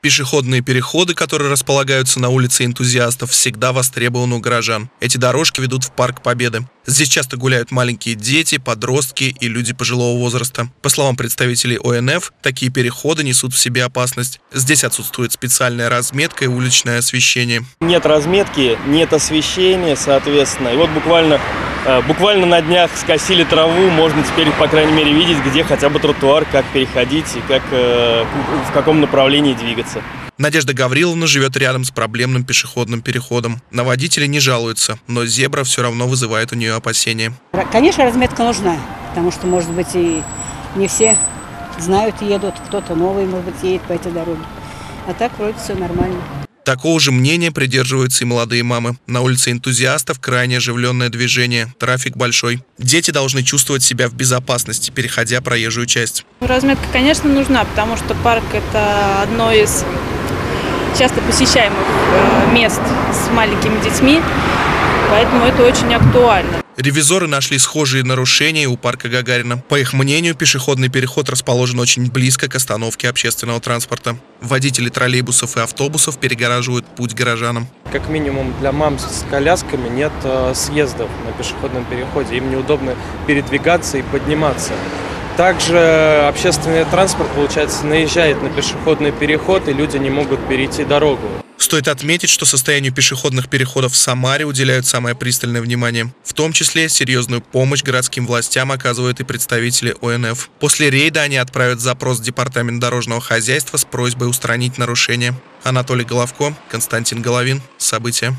Пешеходные переходы, которые располагаются на улице Энтузиастов, всегда востребованы у горожан. Эти дорожки ведут в Парк Победы. Здесь часто гуляют маленькие дети, подростки и люди пожилого возраста. По словам представителей ОНФ, такие переходы несут в себе опасность. Здесь отсутствует специальная разметка и уличное освещение. Нет разметки, нет освещения, соответственно. И вот буквально на днях скосили траву, можно теперь, по крайней мере, видеть, где хотя бы тротуар, как переходить и как, в каком направлении двигаться. Надежда Гавриловна живет рядом с проблемным пешеходным переходом. На водителя не жалуется, но зебра все равно вызывает у нее опасения. Конечно, разметка нужна, потому что, может быть, и не все знают, едут, кто-то новый, может быть, едет по этой дороге. А так вроде все нормально. Такого же мнения придерживаются и молодые мамы. На улице Энтузиастов крайне оживленное движение, трафик большой. Дети должны чувствовать себя в безопасности, переходя проезжую часть. Разметка, конечно, нужна, потому что парк – это одно из часто посещаемых мест с маленькими детьми, поэтому это очень актуально. Ревизоры нашли схожие нарушения у парка Гагарина. По их мнению, пешеходный переход расположен очень близко к остановке общественного транспорта. Водители троллейбусов и автобусов перегораживают путь горожанам. Как минимум для мам с колясками нет съездов на пешеходном переходе. Им неудобно передвигаться и подниматься. Также общественный транспорт, получается, наезжает на пешеходный переход, и люди не могут перейти дорогу. Стоит отметить, что состоянию пешеходных переходов в Самаре уделяют самое пристальное внимание. В том числе серьезную помощь городским властям оказывают и представители ОНФ. После рейда они отправят запрос в Департамент дорожного хозяйства с просьбой устранить нарушения. Анатолий Головко, Константин Головин. События.